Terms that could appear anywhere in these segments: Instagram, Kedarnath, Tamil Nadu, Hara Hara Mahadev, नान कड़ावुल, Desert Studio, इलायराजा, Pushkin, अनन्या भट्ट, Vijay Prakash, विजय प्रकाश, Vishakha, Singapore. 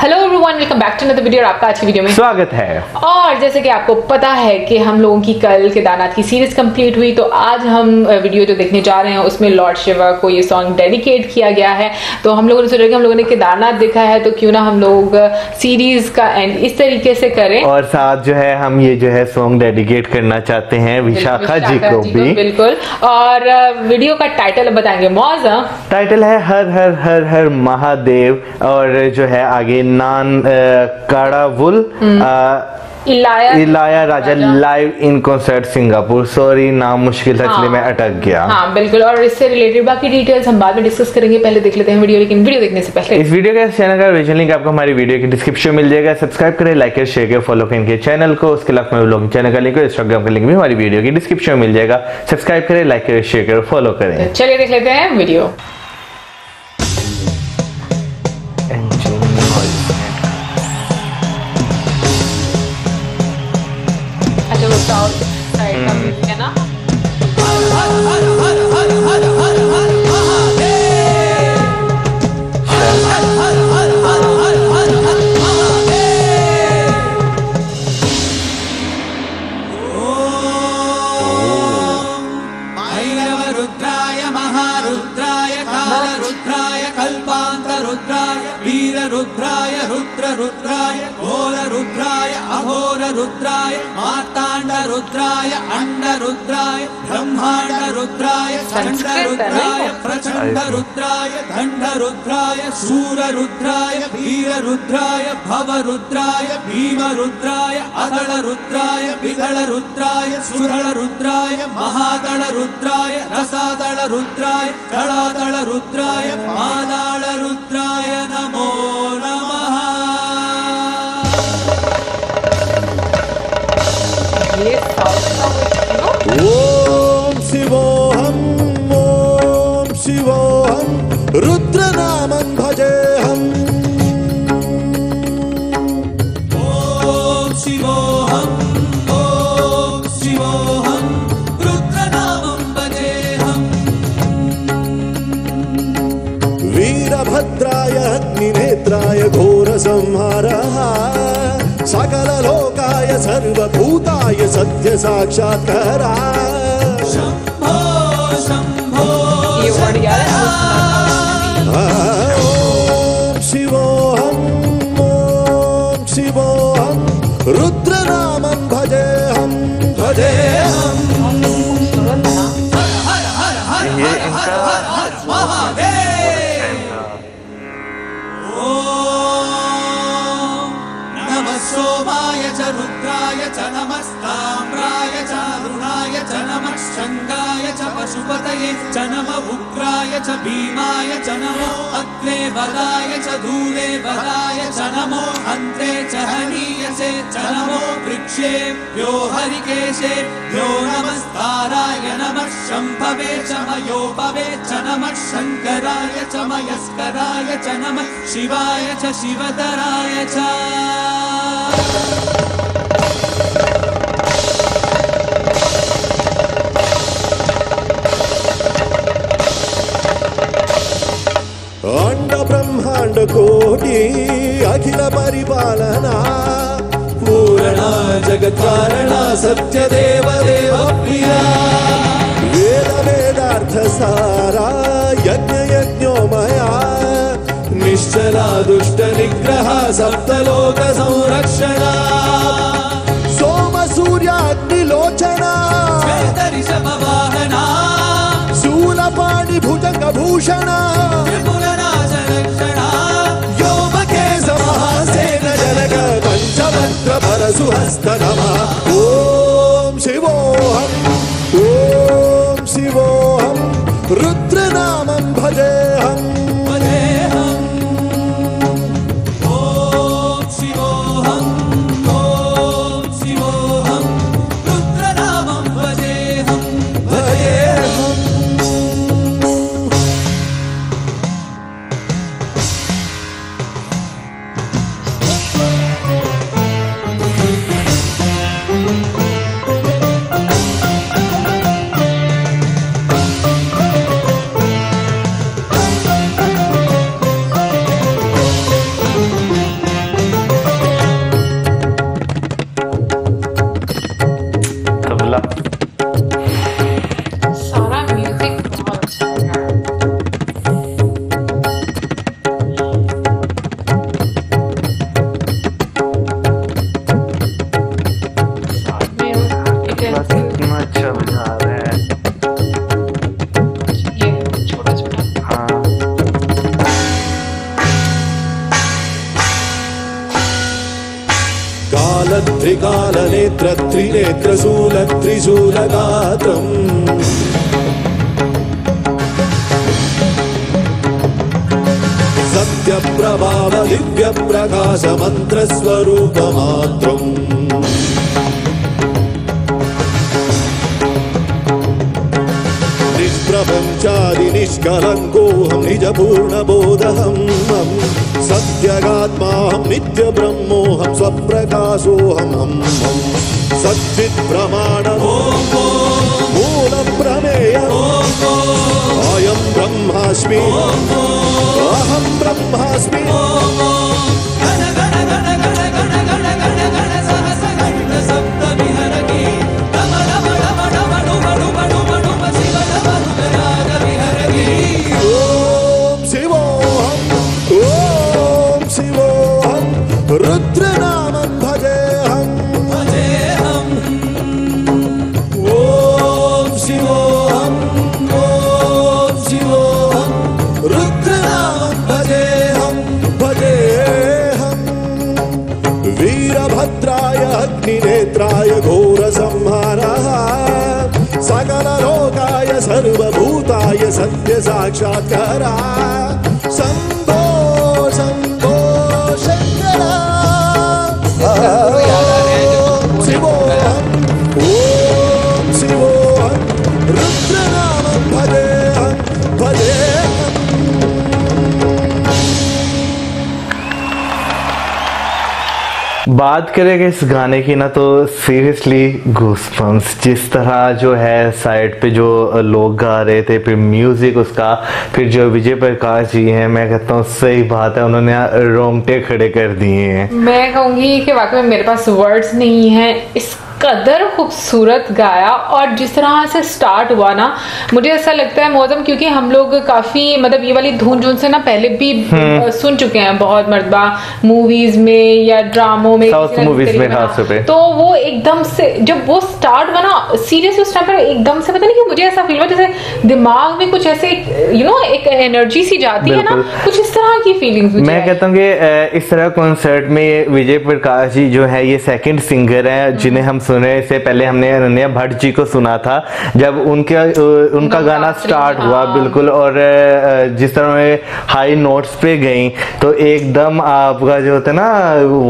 Hello everyone, welcome back to another video. और आपका आज की वीडियो में स्वागत है। और जैसे कि आपको पता है कि हम लोगों की कल केदारनाथ की सीरीज कंप्लीट हुई, तो आज हम वीडियो जो देखने जा रहे हैं उसमें लॉर्ड शिवा को ये सॉन्ग डेडिकेट किया गया है। तो हम लोगों ने सोचा कि हम लोगों ने केदारनाथ देखा है तो क्यों ना हम लोग सीरीज का एंड इस तरीके से करें। और साथ जो है हम ये जो है सॉन्ग डेडिकेट करना चाहते हैं विशाखा जी को भी, बिल्कुल। और वीडियो का टाइटल बताएंगे मौजा। टाइटल है हर हर हर हर महादेव। और जो है आगे Naan Kadavul इलायराजा live in concert Singapore. Sorry, नाम मुश्किल था इसलिए मैं अटक गया। हाँ बिल्कुल। और इससे रिलेटेड बाकी डिटेल्स हम बाद में डिस्कस करेंगे, पहले देख लेते हैं वीडियो। लेकिन वीडियो देखने से पहले इस वीडियो का चैनल का ओरिजिनल लिंक आपको हमारी वीडियो के डिस्क्रिप्शन मिल जाएगा। सब्सक्राइब करें, लाइक करें, शेयर करें, फॉलो करें इनके चैनल को। उसके अलावा मेरे व्लॉगिंग चैनल का लिंक और इंस्टाग्राम का लिंक भी हमारी वीडियो के डिस्क्रिप्शन में मिल जाएगा। सब्सक्राइब करें, लाइक करें, शेयर करें, फॉलो करें। चलिए देख लेते हैं वीडियो। रुद्राय मातांड रुद्राय अंड रुद्राय ब्रह्मांड रुद्राय चंड रुद्राय प्रचंड रुद्राय दंड रुद्राय शूर रुद्राय वीर रुद्राय भव रुद्राय भीम रुद्राय अदल रुद्राय विदल रुद्राय सुदल रुद्राय महादल रुद्राय रसादल रुद्राय दलादल रुद्राय पादाल रुद्राय नमो नमः। ओम शिवोहम, ओम शिवोहम, रुद्र नामं भजेहम। ओम शिवोहम, ओम शिवोहम, रुद्र नामं भजेहम। वीरभद्राय अग्निनेत्राय घोरसंहाराय सकल लोकाय सर्वभूताय सत्य साक्षात्काराय शंभो शंभो शरणाय। ओम शिवोहम, ओम शिवोहम, रुद्र नामं भजेहम भजेहम। हर हर हर हर हर हर महादेव। सोमाय च रुद्राय च नमस्ताम्राय च अरुणाय च नमः शंगाय च पशुपतये च नमः उग्राय च भीमाय च नमो अग्ने वदाय च धूले वदाय च नमो अन्ते च हनीयसे च नमो वृक्षेभ्यो हरिकेशेभ्यो नमस्ताराय नमः शम्भवे च मयोभवे च नमः शंकराय च मयस्कराय च नमः शिवाय च शिवतराय च। अंड ब्रह्मांड कोटि अखिल परिपालना पूर्णा जगत्कारणा सत्य देव देव प्रिया वेद वेदार्थ सारा यज्ञ यज्ञो मया निश्चला दुष्ट निग्रह सप्तलोक संरक्षणा सोम सूर्याग्निलोचना शपवाहना शूलपाणि भुजंगभूषणा त्रिपुरनाशनक्षणा योमकेश महासेन जनक पंचवक्त्र परशुहस्त नमः। ओम शिवोहम, ओम शिवोहम, रुद्र नामं भजेहम। नेत्रशूल त्रिशूलगात्रम् सत्यप्रभाव दिव्यप्रकाश मंत्रस्वरूपमात्रम् निष्प्रपञ्चादि निष्कलङ्कोऽहं निजपूर्णबोधहम् सत्यगात्माहं नित्यब्रह्मोऽहं स्वप्रकाशोऽहं सच्चित्प्रमाणम् मूलप्रमेयम् अयं ब्रह्मास्मि अहं ब्रह्मास्मि गण गण गण गण गण गण गण गण सहस्रकण्ठ सप्तविहरति नम नम नम नम नम नम नम नम शिव नम रुद्राग विहरति नेत्राय घोर संहारः सकललोकाय सर्वभूताय सत्य साक्षात्कारः शम्भो शम्भो शंकर ओम शिवोऽहं रुद्रनामं भजेऽहं बात करेंगे इस गाने की ना तो सीरियसली गूसबम्स जिस तरह जो है साइड पे जो लोग गा रहे थे फिर म्यूज़िक उसका फिर जो विजय प्रकाश जी हैं मैं कहता हूँ सही बात है उन्होंने रोंगटे खड़े कर दिए हैं। मैं कहूँगी कि वाकई में मेरे पास वर्ड्स नहीं हैं, इस कदर खूबसूरत गाया और जिस तरह से स्टार्ट हुआ ना मुझे ऐसा लगता है मौसम क्योंकि हम लोग काफ़ी मतलब ये वाली धुन झुन से ना पहले भी सुन चुके हैं बहुत मरतबा मूवीज में या ड्रामों में साउथ मूवीज में खास पे। तो वो एकदम से जब वो स्टार्ट हुआ ना सीरियसली उस टाइम पर एकदम से पता नहीं कि मुझे ऐसा फील हुआ जैसे दिमाग में कुछ ऐसे यू नो एक एनर्जी सी जाती है ना कुछ इस तरह की फीलिंग्स। मैं कहता हूँ कि इस तरह कॉन्सर्ट में विजय प्रकाश जी जो है ये सेकेंड सिंगर है जिन्हें हम सुने से पहले हमने अनन्या भट्ट जी को सुना था जब उनका गाना स्टार्ट हुआ बिल्कुल और जिस तरह में हाई नोट्स पे गई तो एकदम आपका जो होता है ना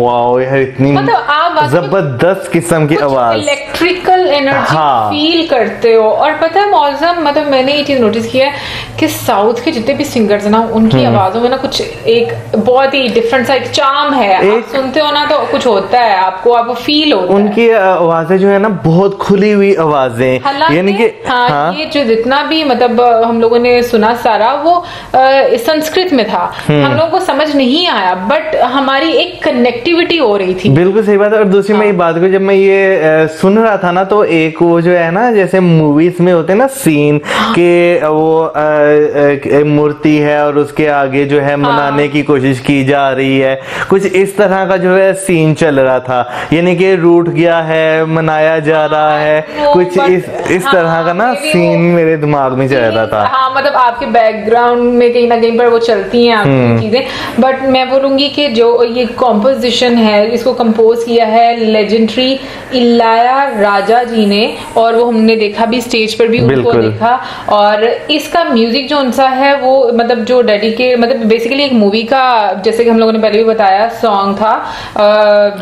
वाओ यार इतनी मतलब जबरदस्त किस्म की आवाज इलेक्ट्रिकल एनर्जी हाँ। फील करते हो और पता है मौसम मतलब मैंने ये चीज नोटिस किया है कि साउथ के जितने भी सिंगर्स ना उनकी आवाजों में ना कुछ एक बहुत ही डिफरेंट सा एक चार्म है आप सुनते हो ना तो कुछ होता है आपको फील होता उनकी आवाजें जो है ना बहुत खुली हुई आवाजें यानी कि हाँ, ये जो जितना भी मतलब हम लोगों ने सुना सारा वो संस्कृत में था हम लोगों को समझ नहीं आया बट हमारी एक कनेक्टिविटी हो रही थी। बिल्कुल सही बात है। और दूसरी हाँ। मैं बात को जब मैं ये सुन रहा था ना तो एक वो जो है ना जैसे मूवीज में होते ना सीन हाँ। के वो मूर्ति है और उसके आगे जो है मनाने हाँ। की कोशिश की जा रही है कुछ इस तरह का जो है सीन चल रहा था यानी कि रूठ गया है मनाया जा रहा है कुछ इस हाँ, तरह का ना सीन मेरे दिमाग में चल रहा था हाँ मतलब आपके बैकग्राउंड में कहीं ना कहीं पर वो चलती हैं आपकी चीजें। बट मैं बोलूंगी कि जो ये कॉम्पोजिशन है इसको कंपोज किया है लेजेंडरी इलायराजा जी ने और वो हमने देखा भी स्टेज पर भी उनको देखा और इसका म्यूजिक जो उनसा है वो मतलब जो डेडिकेट मतलब बेसिकली एक मूवी का जैसे कि हम लोगों ने पहले भी बताया सॉन्ग था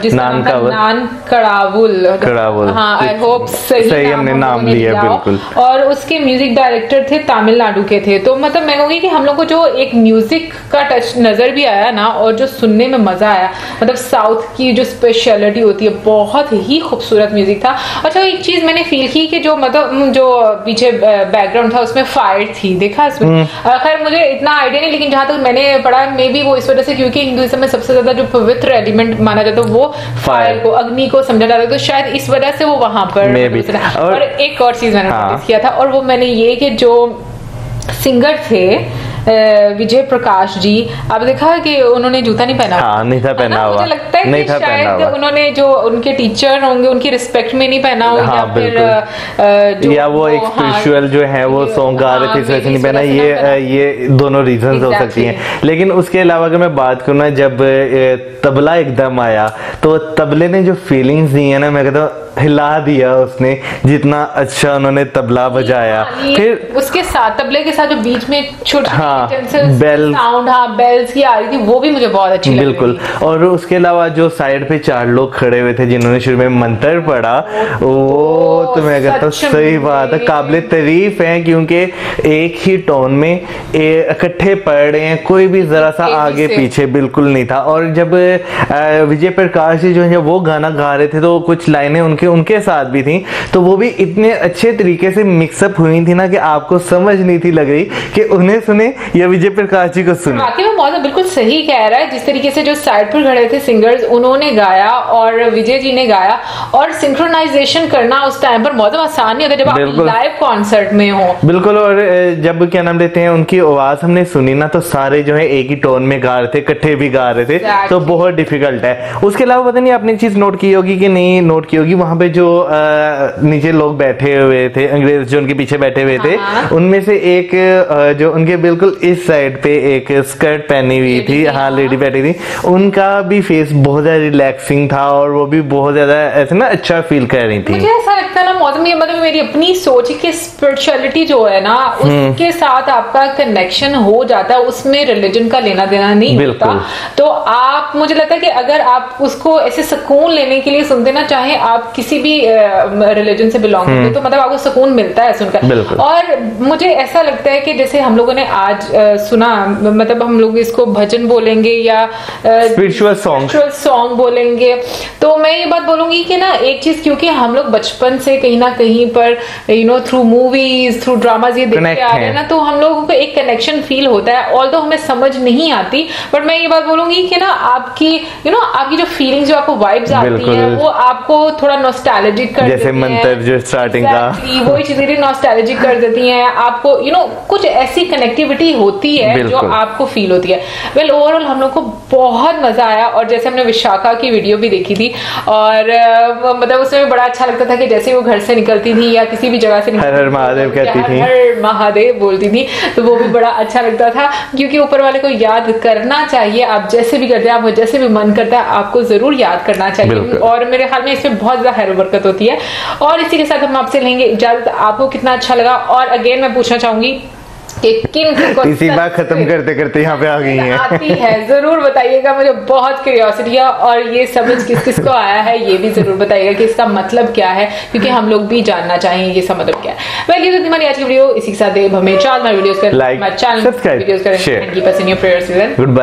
जिसका नाम था नान कड़ावुल हाँ, I hope सही हमने नाम लिया बिल्कुल। और उसके म्यूजिक डायरेक्टर थे तमिलनाडु के थे तो मतलब मैं कहूँगी कि हम लोग को जो एक म्यूजिक का टच नजर भी आया ना और जो सुनने में मजा आया मतलब साउथ की जो स्पेशलिटी होती है बहुत ही खूबसूरत म्यूजिक था। अच्छा एक चीज मैंने फील की कि जो मतलब जो पीछे बैकग्राउंड था उसमें फायर थी देखा इसमें खैर मुझे इतना आइडिया नहीं लेकिन जहाँ तक मैंने पढ़ा मे बी वो इस वजह से क्योंकि हिंदुइज्म में सबसे ज्यादा जो पवित्र एलिमेंट माना जाता है वो फायर को अग्नि को समझा जाता है तो शायद इस वजह से वो वहां पर और एक और चीज मैंने नोटिस किया था और वो मैंने ये कि जो सिंगर थे विजय प्रकाश जी, आप देखा कि उन्होंने जूता नहीं पहना। हाँ, नहीं था पहना हुआ। मुझे लगता है कि शायद उन्होंने जो उनके टीचर होंगे उनकी रिस्पेक्ट में नहीं पहना हो, या फिर या वो एक स्पिरिचुअल जो है वो सॉन्ग गा रहे थे इसलिए नहीं पहना। ये दोनों रीजंस हो सकती हैं। लेकिन उसके अलावा अगर मैं बात करूँ ना, जब तबला एकदम आया तो तबले ने जो फीलिंग्स दी है ना, मैं कहता हूँ हिला दिया उसने, जितना अच्छा उन्होंने तबला बजाया। फिर उसके साथ तबले के साथ जो बीच में छोटी साउंड बेल्स की आ रही थी, वो भी मुझे बहुत अच्छी लगी। बिल्कुल। और उसके अलावा जो साइड पे चार लोग खड़े हुए थे जिन्होंने शुरू में मंत्र पढ़ा, वो तो मैं कहता हूँ सही बात है, काबिले तारीफ है, क्योंकि एक ही टोन में इकट्ठे पढ़ रहे हैं, कोई भी जरा सा आगे पीछे बिल्कुल नहीं था। और जब विजय प्रकाश जी जो है वो गाना गा रहे थे तो कुछ लाइनें उनके साथ भी थी, तो वो भी इतने अच्छे तरीके से मिक्सअप हुई थी ना कि आपको समझ नहीं थी लग रही कि उन्हें सुने या विजय प्रकाश जी को सुने। वाकई में मौसम बिल्कुल सही कह रहा है, जिस तरीके से जो साइड पर खड़े थे सिंगर्स उन्होंने गाया और विजय जी ने गाया, और सिंक्रोनाइजेशन करना उस टाइम पर मौसम आसान नहीं होता जब आप लाइव कॉन्सर्ट में हो। बिल्कुल। और जब क्या नाम लेते हैं उनकी आवाज हमने सुनी ना, तो सारे जो है एक ही टोन में गा रहे थे, इकट्ठे भी गा रहे थे, तो बहुत डिफिकल्ट है। उसके अलावा पता नहीं आपने चीज नोट की होगी कि नहीं नोट की होगी, वहाँ पे जो नीचे लोग बैठे हुए थे, अंग्रेज जो उनके पीछे बैठे हुए थे, उनमें से एक जो उनके बिल्कुल इस साइड पे एक स्कर्ट पहनी हुई थी, हाँ लेडी बैठी थी, उनका भी फेस बहुत ज्यादा रिलैक्सिंग था और वो भी बहुत ज्यादा ऐसे ना अच्छा फील कर रही थी। मुझे ऐसा लगता है ना मौसम, ये मतलब मेरी अपनी सोच की स्पिरिचुअलिटी जो है ना, उसके साथ आपका कनेक्शन हो जाता है, उसमें रिलीजन का लेना देना नहीं होता। तो आप, मुझे लगता है कि अगर आप उसको ऐसे सुकून लेने के लिए सुनते ना, चाहे आप किसी भी रिलीजन से बिलोंग करते, तो मतलब आपको सुकून मिलता है सुनकर। और मुझे ऐसा लगता है कि जैसे हम लोगों ने आज सुना, मतलब हम लोग इसको भजन बोलेंगे या स्पिरिचुअल सॉन्ग बोलेंगे, तो मैं ये बात बोलूंगी कि ना एक चीज, क्योंकि हम लोग बचपन से कहीं ना कहीं पर you know through movies, through dramas ये देखते आ रहे हैं ना, तो हम लोगों को एक कनेक्शन फील होता है, ऑल्दो हमें समझ नहीं आती। बट मैं ये बात बोलूंगी कि ना आपकी यू नो आपकी जो फीलिंग, जो आपको वाइब्स आती है, वो आपको थोड़ा नॉस्टैल्जिक कर देती है। जैसे मंत्र जो स्टार्टिंग का, वही चीजें नॉस्टैल्जिक कर देती हैं आपको, यू नो कुछ ऐसी कनेक्टिविटी होती है जो आपको फील होती है। वेल ओवरऑल हम लोग को बहुत मजा आया, और जैसे हमने विशाखा की वीडियो भी देखी थी, और मतलब उसमें बड़ा अच्छा लगता था कि जैसे वो घर से निकलती थी या किसी भी जगह से निकलती, हर हर महादेव कहती थी, हर हर महादेव बोलती थी, तो वो भी बड़ा अच्छा लगता था, क्योंकि ऊपर वाले को याद करना चाहिए। आप जैसे भी करते हैं, आपको जैसे भी मन करता है, आपको जरूर याद करना चाहिए, और मेरे ख्याल में इसमें बहुत ज्यादा खैर बरकत होती है। और इसी के साथ हम आपसे लेंगे इजाजत। आपको कितना अच्छा लगा? और अगेन मैं पूछना चाहूंगी इसी बात खत्म करते करते यहाँ पे आ गई है, आती है जरूर बताइएगा, मुझे बहुत क्यूरियोसिटी है, और ये समझ किस किस को आया है ये भी जरूर बताइएगा कि इसका मतलब क्या है, क्योंकि हम लोग भी जानना चाहेंगे ये सब मतलब क्या है। वेल आज की वीडियो इसी के साथ, हमें 4 वीडियोस करें, लाइक सब्सक्राइब वीडियोस करें, गुड बाय।